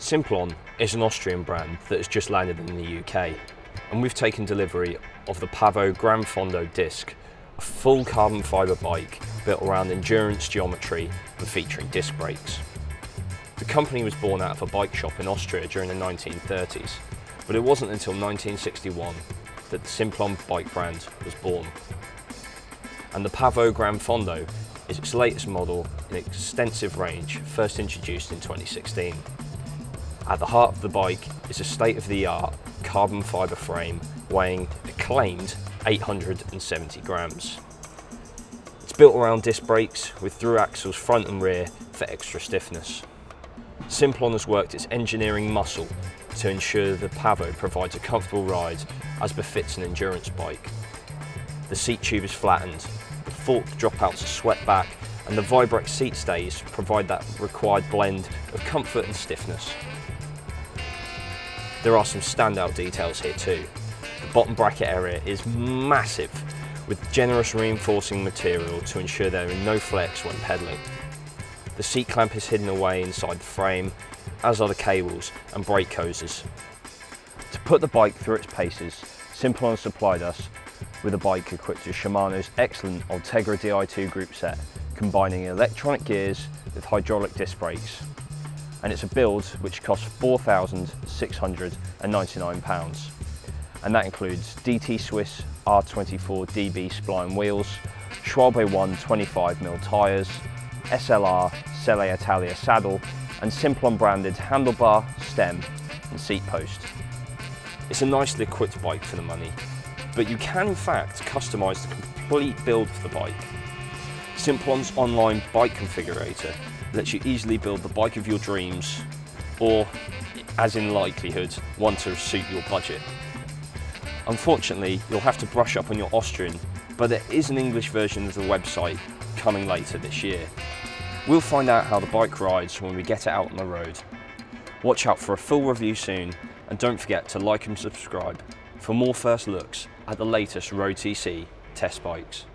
Simplon is an Austrian brand that has just landed in the UK, and we've taken delivery of the Pavo GranFondo disc, a full carbon fibre bike built around endurance geometry and featuring disc brakes. The company was born out of a bike shop in Austria during the 1930s, but it wasn't until 1961 that the Simplon bike brand was born. And the Pavo GranFondo is its latest model in an extensive range, first introduced in 2016. At the heart of the bike is a state-of-the-art carbon fibre frame weighing a claimed 870 grams. It's built around disc brakes with through axles front and rear for extra stiffness. Simplon has worked its engineering muscle to ensure the Pavo provides a comfortable ride as befits an endurance bike. The seat tube is flattened, the fork dropouts are swept back, and the Vibrex seat stays provide that required blend of comfort and stiffness. There are some standout details here too. The bottom bracket area is massive, with generous reinforcing material to ensure there is no flex when pedaling. The seat clamp is hidden away inside the frame, as are the cables and brake hoses. To put the bike through its paces, Simplon supplied us with a bike equipped with Shimano's excellent Ultegra Di2 group set, combining electronic gears with hydraulic disc brakes. And it's a build which costs £4,699. And that includes DT Swiss R24 DB spline wheels, Schwalbe One 25mm tyres, SLR Selle Italia saddle, and Simplon branded handlebar, stem and seat post. It's a nicely equipped bike for the money, but you can in fact customise the complete build of the bike. Simplon's online bike configurator lets you easily build the bike of your dreams, or, as in likelihood, one to suit your budget. Unfortunately, you'll have to brush up on your Austrian, but there is an English version of the website coming later this year. We'll find out how the bike rides when we get it out on the road. Watch out for a full review soon, and don't forget to like and subscribe for more first looks at the latest road.cc test bikes.